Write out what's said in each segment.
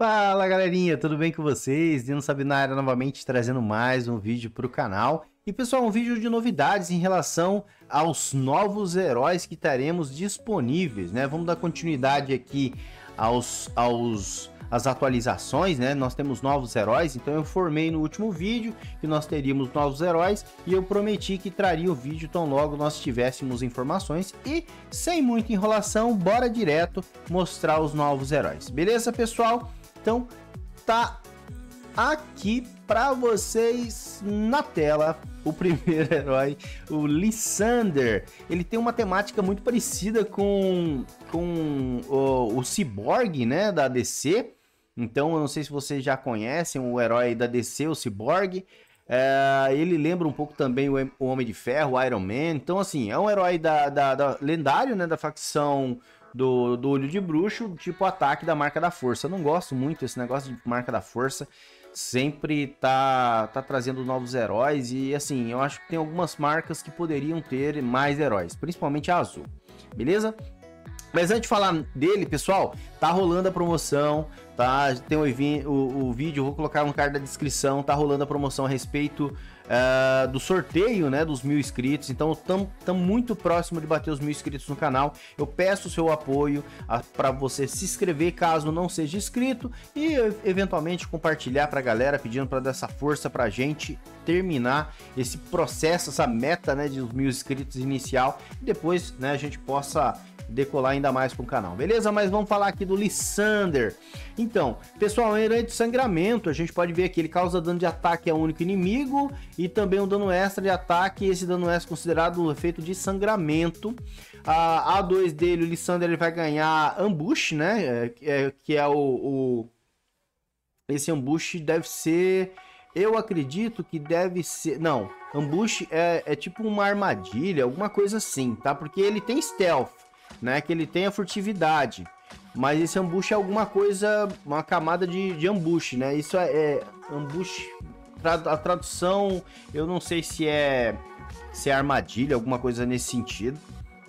Fala galerinha, tudo bem com vocês? Neno Sabido na área novamente, trazendo mais um vídeo para o canal. E pessoal, um vídeo de novidades em relação aos novos heróis que teremos disponíveis, né? Vamos dar continuidade aqui às atualizações, né? Nós temos novos heróis, então eu informei no último vídeo que nós teríamos novos heróis e eu prometi que traria o vídeo tão logo nós tivéssemos informações e, sem muita enrolação, bora direto mostrar os novos heróis. Beleza, pessoal? Então, tá aqui para vocês na tela o primeiro herói, o Lysander. Ele tem uma temática muito parecida com o Cyborg, né, da DC. Então, eu não sei se vocês já conhecem o herói da DC, o Cyborg. Ele lembra um pouco também o Homem de Ferro, o Iron Man. Então, assim, é um herói lendário, né, da facção do Olho de Bruxo, tipo ataque da Marca da Força. Eu não gosto muito desse negócio de Marca da Força. Sempre tá trazendo novos heróis e, assim, eu acho que tem algumas marcas que poderiam ter mais heróis, principalmente a Azul, beleza? Mas antes de falar dele, pessoal, tá rolando a promoção, tá? Tem o vídeo, eu vou colocar no card da descrição, tá rolando a promoção a respeito do sorteio, né, dos 1000 inscritos. Então estamos muito próximo de bater os 1000 inscritos no canal. Eu peço o seu apoio para você se inscrever caso não seja inscrito e eventualmente compartilhar para a galera, pedindo para dar essa força para a gente terminar esse processo, essa meta, né, de 1000 inscritos inicial e depois, né, a gente possa decolar ainda mais com o canal, beleza? Mas vamos falar aqui do Lysander. Então, pessoal, é um herói de sangramento. A gente pode ver que ele causa dano de ataque a um único inimigo e também um dano extra de ataque. Esse dano extra é considerado um efeito de sangramento. A A2 dele, o Lysander, ele vai ganhar ambush, né? Esse ambush deve ser... Eu acredito que deve ser... Não, ambush é tipo uma armadilha, alguma coisa assim, tá? Porque ele tem stealth, né, que ele tem a furtividade, mas esse ambush é alguma coisa, uma camada de ambush, né? Isso é ambush, a tradução eu não sei se é armadilha, alguma coisa nesse sentido,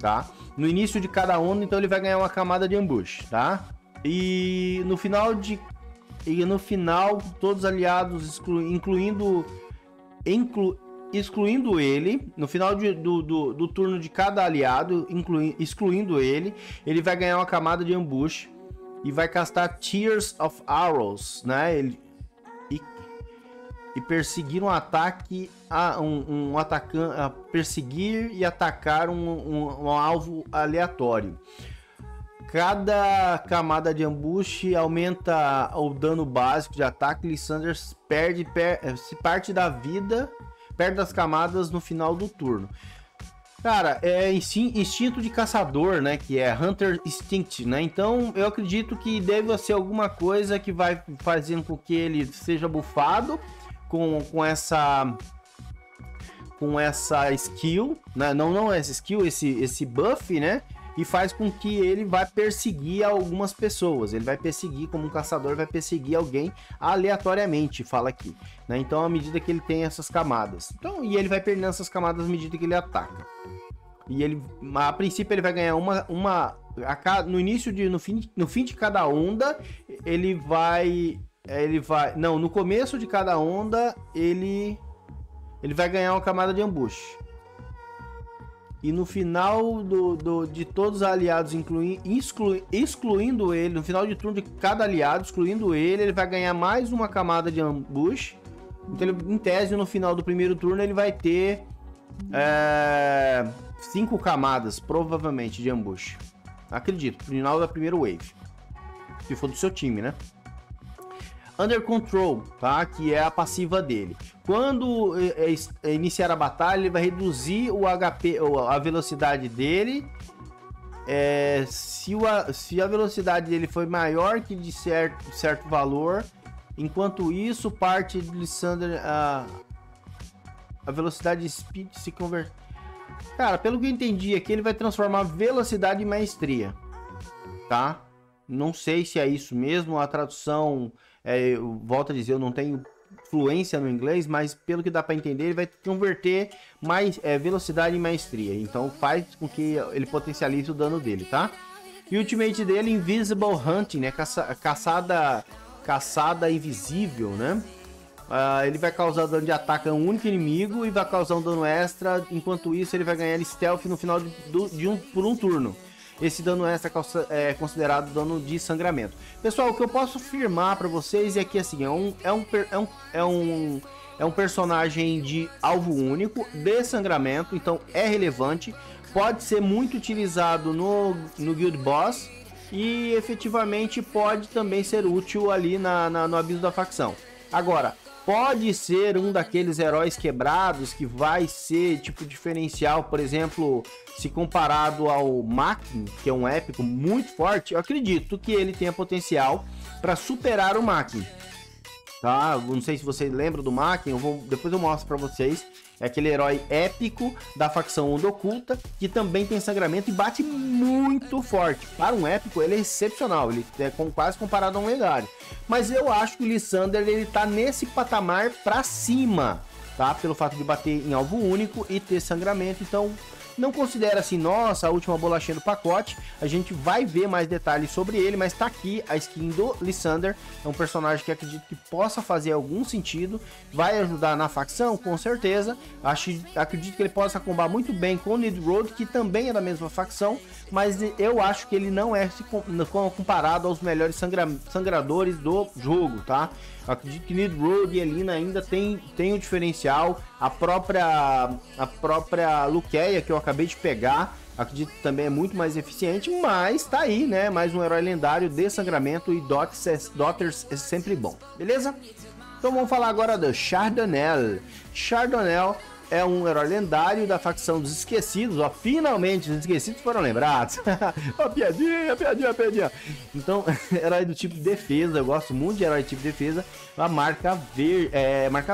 tá? No início de cada onda, então ele vai ganhar uma camada de ambush, tá? E no final todos os aliados excluindo ele, no final do turno de cada aliado, excluindo ele, ele vai ganhar uma camada de ambush e vai castar Tears of Arrows, né? E perseguir um ataque a um atacante, perseguir e atacar um alvo aleatório. Cada camada de ambush aumenta o dano básico de ataque. Lysander perde parte da vida, perde as camadas no final do turno. Cara, é instinto de caçador, né? Que é Hunter Instinct, né? Então, eu acredito que deve ser alguma coisa que vai fazendo com que ele seja bufado com essa skill, né? Não essa skill, esse buff, né? E faz com que ele vai perseguir algumas pessoas. Ele vai perseguir, como um caçador, vai perseguir alguém aleatoriamente, fala aqui, né? Então, à medida que ele tem essas camadas. Então, e ele vai perdendo essas camadas à medida que ele ataca. E ele, a princípio, ele vai ganhar no fim de cada onda, no começo de cada onda, ele vai ganhar uma camada de ambush. E no final de todos os aliados, excluindo ele, no final de turno de cada aliado, excluindo ele, ele vai ganhar mais uma camada de ambush. Então, ele, em tese, no final do primeiro turno, ele vai ter 5 camadas, provavelmente, de ambush. Acredito, no final da primeira wave. Se for do seu time, né? Under Control, tá? Que é a passiva dele. Quando iniciar a batalha, ele vai reduzir o HP, a velocidade dele. Se a velocidade dele foi maior que de certo valor, enquanto isso, parte de Lysander, a velocidade de speed se converte. Cara, pelo que eu entendi aqui, ele vai transformar velocidade em maestria, tá? Não sei se é isso mesmo, a tradução... eu volto a dizer, eu não tenho fluência no inglês, mas pelo que dá para entender, ele vai converter mais velocidade em maestria. Então faz com que ele potencialize o dano dele, tá? E o ultimate dele, Invisible Hunting, né? Caçada caçada invisível, né? Ele vai causar dano de ataque a um único inimigo e vai causar um dano extra. Enquanto isso, ele vai ganhar stealth no final por um turno. Esse dano extra é considerado dano de sangramento. Pessoal, o que eu posso afirmar para vocês é que assim, é um personagem de alvo único, de sangramento, então é relevante. Pode ser muito utilizado no Guild Boss e efetivamente pode também ser útil ali no aviso da facção. Agora, pode ser um daqueles heróis quebrados que vai ser tipo diferencial, por exemplo, se comparado ao Makin, que é um épico muito forte. Eu acredito que ele tenha potencial para superar o Makin, tá? Não sei se vocês lembram do Makin, depois eu mostro para vocês. É aquele herói épico da facção Onda Oculta, que também tem sangramento e bate muito forte. Para um épico, ele é excepcional, ele é quase comparado a um lendário. Mas eu acho que o Lysander, ele tá nesse patamar para cima, tá? Pelo fato de bater em alvo único e ter sangramento, então não considera assim, nossa, a última bolachinha do pacote. A gente vai ver mais detalhes sobre ele, mas tá aqui a skin do Lysander. É um personagem que acredito que possa fazer algum sentido. Vai ajudar na facção, com certeza. Acredito que ele possa combar muito bem com o Nidrode, que também é da mesma facção. Mas eu acho que ele não é comparado aos melhores sangradores do jogo, tá? Acredito que Nidrode e Helena ainda tem o diferencial. A própria Luqueia, que eu acabei de pegar, acredito que também é muito mais eficiente, mas tá aí, né? Mais um herói lendário de sangramento e Dotters é sempre bom, beleza? Então vamos falar agora do Chardonel. Chardonel é um herói lendário da facção dos esquecidos, ó, finalmente os esquecidos foram lembrados. Ó, piadinha. Então, herói do tipo defesa, eu gosto muito de herói do tipo defesa, a marca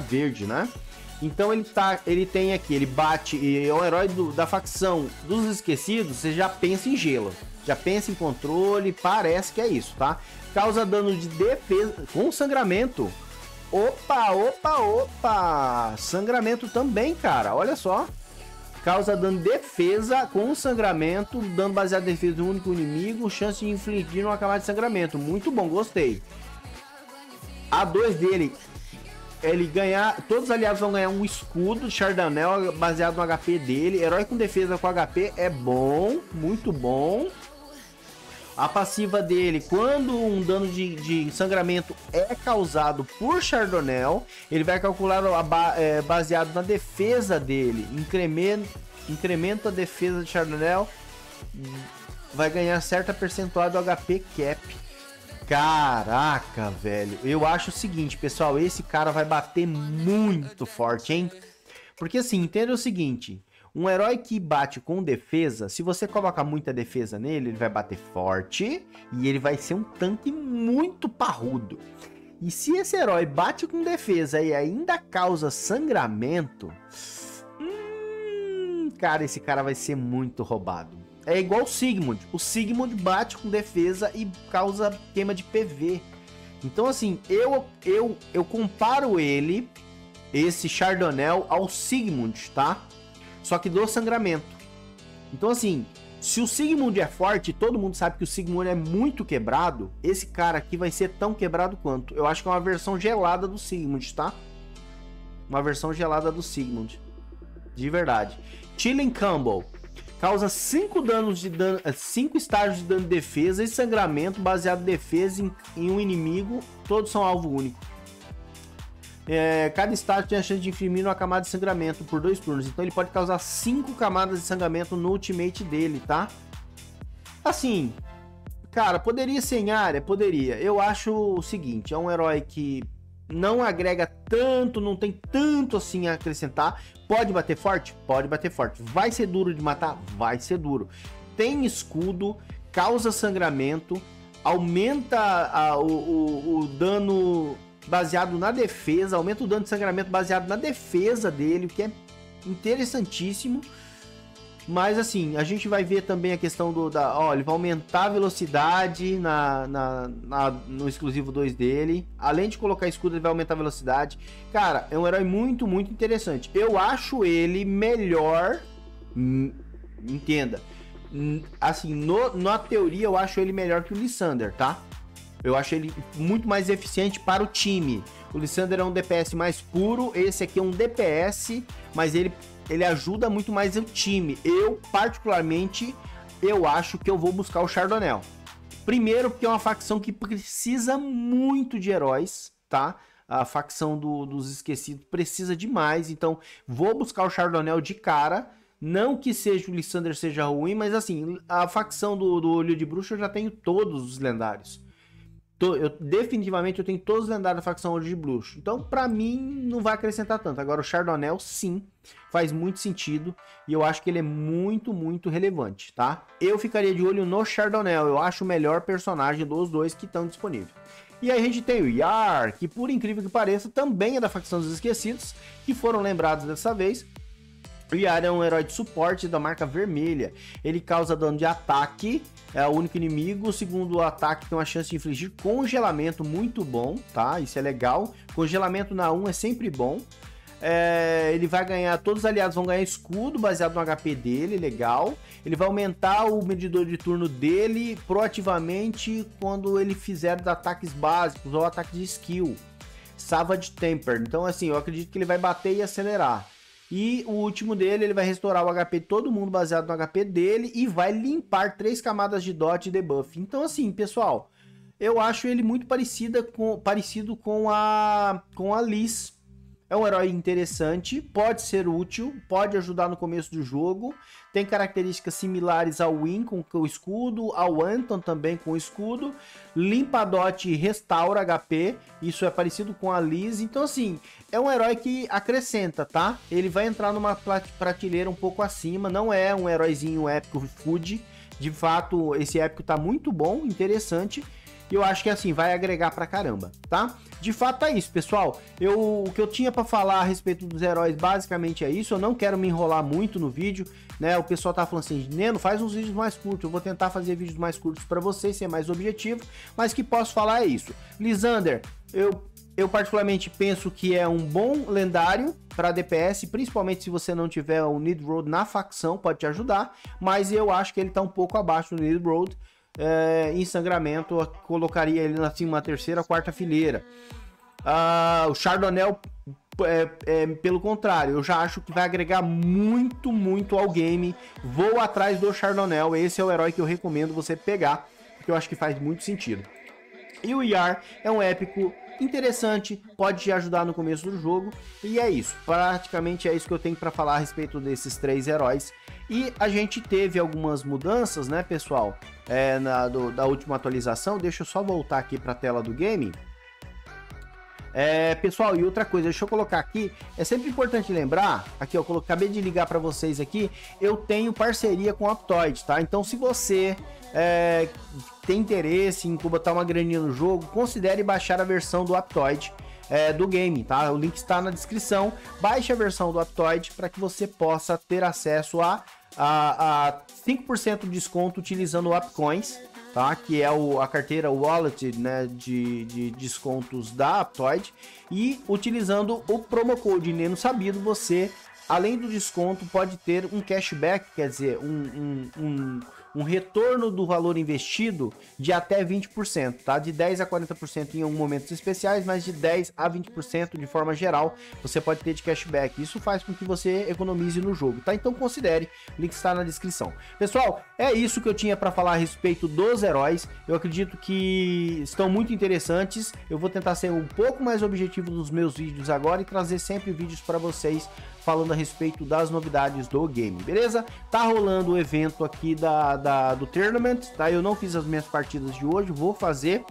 verde, né? Então ele bate, e é um herói da facção dos esquecidos, você já pensa em gelo, já pensa em controle, parece que é isso, tá? Causa dano de defesa com sangramento. Opa! Sangramento também, cara, olha só. Causa dano de defesa com sangramento, dano baseado em defesa do único inimigo, chance de infligir uma camada de sangramento. Muito bom, gostei. A2 dele, ele ganhar, todos os aliados vão ganhar um escudo Chardonel baseado no HP dele. Herói com defesa com HP é bom, muito bom. A passiva dele, quando um dano de sangramento é causado por Chardonel, ele vai calcular baseado na defesa dele. Incrementa a defesa de Chardonel, vai ganhar certa percentual do HP cap. Caraca, velho. Eu acho o seguinte, pessoal, esse cara vai bater muito forte, hein? Porque assim, entenda o seguinte... Um herói que bate com defesa, se você colocar muita defesa nele, ele vai bater forte e ele vai ser um tanque muito parrudo. E se esse herói bate com defesa e ainda causa sangramento, cara, esse cara vai ser muito roubado. É igual o Sigmund. O Sigmund bate com defesa e causa queima de PV. Então assim, eu comparo ele, esse Chardonel, ao Sigmund, tá? Só que do sangramento. Então assim, se o Sigmund é forte, todo mundo sabe que o Sigmund é muito quebrado, esse cara aqui vai ser tão quebrado quanto. Eu acho que é uma versão gelada do Sigmund, tá? Uma versão gelada do Sigmund. De verdade. Chilling Campbell. Causa 5 estágios de dano de defesa e sangramento baseado em defesa em um inimigo. Todos são alvo único. Cada estágio tem a chance de infligir uma camada de sangramento por 2 turnos. Então ele pode causar 5 camadas de sangramento no ultimate dele, tá? Assim, cara, poderia ser em área? Poderia. Eu acho o seguinte, é um herói que não agrega tanto, não tem tanto assim a acrescentar. Pode bater forte? Pode bater forte. Vai ser duro de matar? Vai ser duro. Tem escudo, causa sangramento, aumenta o dano... baseado na defesa, aumenta o dano de sangramento baseado na defesa dele, o que é interessantíssimo. Mas assim, a gente vai ver também a questão ó, ele vai aumentar a velocidade no exclusivo 2 dele. Além de colocar escudo, ele vai aumentar a velocidade. Cara, é um herói muito, muito interessante. Eu acho ele melhor, entenda, assim, na teoria eu acho ele melhor que o Lysander, tá? Eu acho ele muito mais eficiente para o time. O Lysander é um DPS mais puro, esse aqui é um DPS, mas ele ajuda muito mais o time. Eu, particularmente, eu acho que eu vou buscar o Chardonel. Primeiro, porque é uma facção que precisa muito de heróis, tá? A facção dos esquecidos precisa demais, então vou buscar o Chardonel de cara. Não que seja o Lysander seja ruim, mas assim, a facção do Olho de Bruxa eu já tenho todos os lendários. Definitivamente eu tenho todos os lendários da facção Olho de Bruxa. Então, pra mim, não vai acrescentar tanto. Agora, o Chardonel, sim, faz muito sentido. E eu acho que ele é muito, muito relevante, tá? Eu ficaria de olho no Chardonel. Eu acho o melhor personagem dos dois que estão disponíveis. E aí a gente tem o Yar, que por incrível que pareça, também é da facção dos Esquecidos, que foram lembrados dessa vez. O Yar é um herói de suporte da marca vermelha. Ele causa dano de ataque, é o único inimigo. O segundo ataque tem uma chance de infligir congelamento, muito bom, tá? Isso é legal. Congelamento na 1 é sempre bom. Ele vai ganhar, todos os aliados vão ganhar escudo baseado no HP dele, legal. Ele vai aumentar o medidor de turno dele proativamente quando ele fizer os ataques básicos ou ataques de skill. Savage Temper, então assim, eu acredito que ele vai bater e acelerar. E o último dele, ele vai restaurar o HP de todo mundo baseado no HP dele e vai limpar 3 camadas de dot e debuff. Então assim, pessoal, eu acho ele muito parecido com a Lys. É um herói interessante, pode ser útil, pode ajudar no começo do jogo. Tem características similares ao Win com o escudo, ao Anton também com o escudo. Limpa a dot e restaura HP, isso é parecido com a Lys. Então assim, é um herói que acrescenta, tá? Ele vai entrar numa prateleira um pouco acima, não é um heróizinho épico food. De fato, esse épico tá muito bom, interessante. E eu acho que assim, vai agregar pra caramba, tá? De fato é isso, pessoal. O que eu tinha pra falar a respeito dos heróis basicamente é isso. Eu não quero me enrolar muito no vídeo, né? O pessoal tá falando assim, Neno, faz uns vídeos mais curtos. Eu vou tentar fazer vídeos mais curtos pra vocês, ser mais objetivo. Mas que posso falar é isso. Lysander, eu particularmente penso que é um bom lendário para DPS, principalmente se você não tiver o Nidrode na facção, pode te ajudar. Mas eu acho que ele tá um pouco abaixo do Nidrode. Em sangramento, eu colocaria ele assim, uma terceira, quarta fileira. O Chardonel, pelo contrário, eu já acho que vai agregar muito, muito ao game. Vou atrás do Chardonel, esse é o herói que eu recomendo você pegar, porque eu acho que faz muito sentido. E o Yar é um épico interessante, pode te ajudar no começo do jogo. E é isso, praticamente é isso que eu tenho para falar a respeito desses 3 heróis. E a gente teve algumas mudanças, né, pessoal, da última atualização. Deixa eu só voltar aqui para a tela do game. Pessoal, e outra coisa, deixa eu colocar aqui, é sempre importante lembrar, aqui eu acabei de ligar para vocês aqui, eu tenho parceria com a Aptoid, tá? Então se você tem interesse em botar uma graninha no jogo, considere baixar a versão do Aptoid do game, tá? O link está na descrição, baixe a versão do Aptoid para que você possa ter acesso a 5% de desconto utilizando o AppCoins, tá? Que é a carteira Wallet, né, de descontos da Aptoid. E utilizando o promo code Neno Sabido, você, além do desconto, pode ter um cashback, quer dizer, um retorno do valor investido de até 20%, tá? De 10% a 40% em alguns momentos especiais, mas de 10% a 20% de forma geral você pode ter de cashback. Isso faz com que você economize no jogo, tá? Então considere, o link está na descrição. Pessoal, é isso que eu tinha para falar a respeito dos heróis. Eu acredito que estão muito interessantes. Eu vou tentar ser um pouco mais objetivo nos meus vídeos agora e trazer sempre vídeos para vocês falando a respeito das novidades do game, beleza? Tá rolando o evento aqui do tournament, tá? Eu não fiz as minhas partidas de hoje, vou fazer,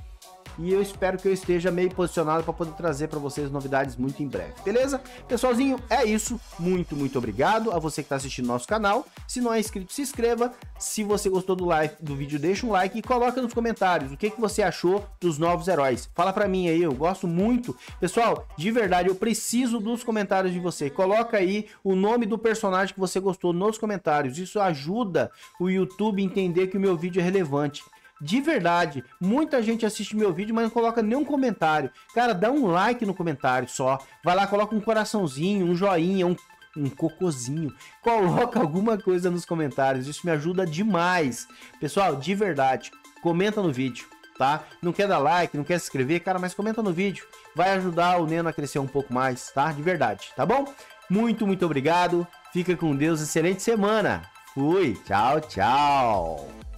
e eu espero que eu esteja meio posicionado para poder trazer para vocês novidades muito em breve, beleza? Pessoalzinho, é isso. Muito, muito obrigado a você que está assistindo nosso canal. Se não é inscrito, se inscreva. Se você gostou do vídeo, deixa um like e coloca nos comentários o que você achou dos novos heróis. Fala para mim aí, eu gosto muito. Pessoal, de verdade, eu preciso dos comentários de você. Coloca aí o nome do personagem que você gostou nos comentários. Isso ajuda o YouTube a entender que o meu vídeo é relevante. De verdade, muita gente assiste meu vídeo, mas não coloca nenhum comentário. Cara, dá um like no comentário só. Vai lá, coloca um coraçãozinho, um joinha, um cocôzinho. Coloca alguma coisa nos comentários, isso me ajuda demais. Pessoal, de verdade, comenta no vídeo. tá? Não quer dar like, não quer se inscrever, cara, mas comenta no vídeo. Vai ajudar o Neno a crescer um pouco mais, tá? De verdade, tá bom? Muito obrigado. Fica com Deus. Excelente semana. Fui. Tchau, tchau.